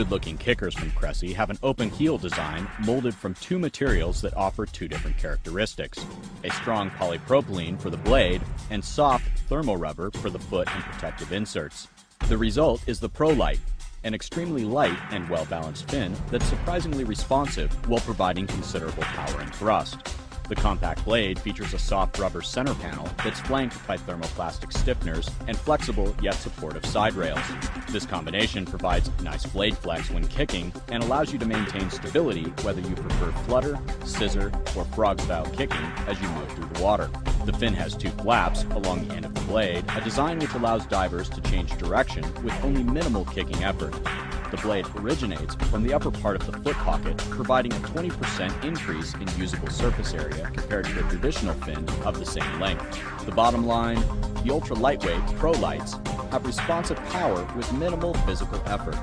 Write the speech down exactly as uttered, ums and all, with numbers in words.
good-looking kickers from Cressi have an open heel design molded from two materials that offer two different characteristics, a strong polypropylene for the blade and soft thermal rubber for the foot and protective inserts. The result is the Pro Light, an extremely light and well-balanced fin that's surprisingly responsive while providing considerable power and thrust. The compact blade features a soft rubber center panel that's flanked by thermoplastic stiffeners and flexible yet supportive side rails. This combination provides nice blade flex when kicking and allows you to maintain stability whether you prefer flutter, scissor, or frog-style kicking as you move through the water. The fin has two flaps along the end of the blade, a design which allows divers to change direction with only minimal kicking effort. The blade originates from the upper part of the foot pocket, providing a twenty percent increase in usable surface area compared to the traditional fin of the same length. The bottom line, the Ultra Lightweight Pro Lights have responsive power with minimal physical effort.